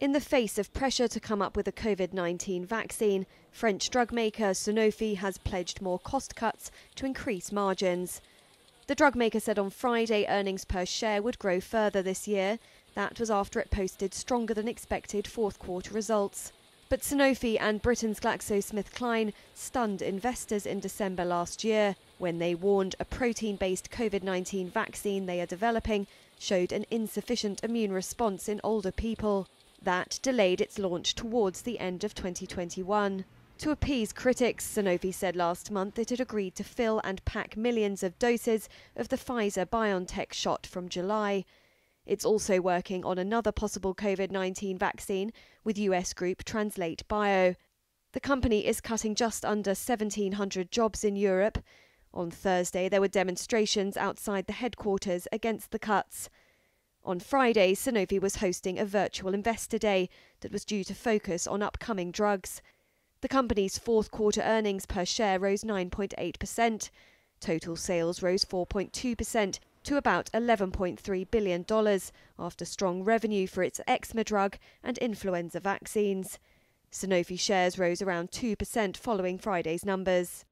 In the face of pressure to come up with a COVID-19 vaccine, French drug maker Sanofi has pledged more cost cuts to increase margins. The drug maker said on Friday earnings per share would grow further this year. That was after it posted stronger than expected fourth quarter results. But Sanofi and Britain's GlaxoSmithKline stunned investors in December last year when they warned a protein-based COVID-19 vaccine they are developing showed an insufficient immune response in older people. That delayed its launch towards the end of 2021. To appease critics, Sanofi said last month it had agreed to fill and pack millions of doses of the Pfizer-BioNTech shot from July. It's also working on another possible COVID-19 vaccine with US group Translate Bio. The company is cutting just under 1,700 jobs in Europe. On Thursday, there were demonstrations outside the headquarters against the cuts. On Friday, Sanofi was hosting a virtual investor day that was due to focus on upcoming drugs. The company's fourth quarter earnings per share rose 9.8%. Total sales rose 4.2% to about $11.3 billion after strong revenue for its eczema drug and influenza vaccines. Sanofi shares rose around 2% following Friday's numbers.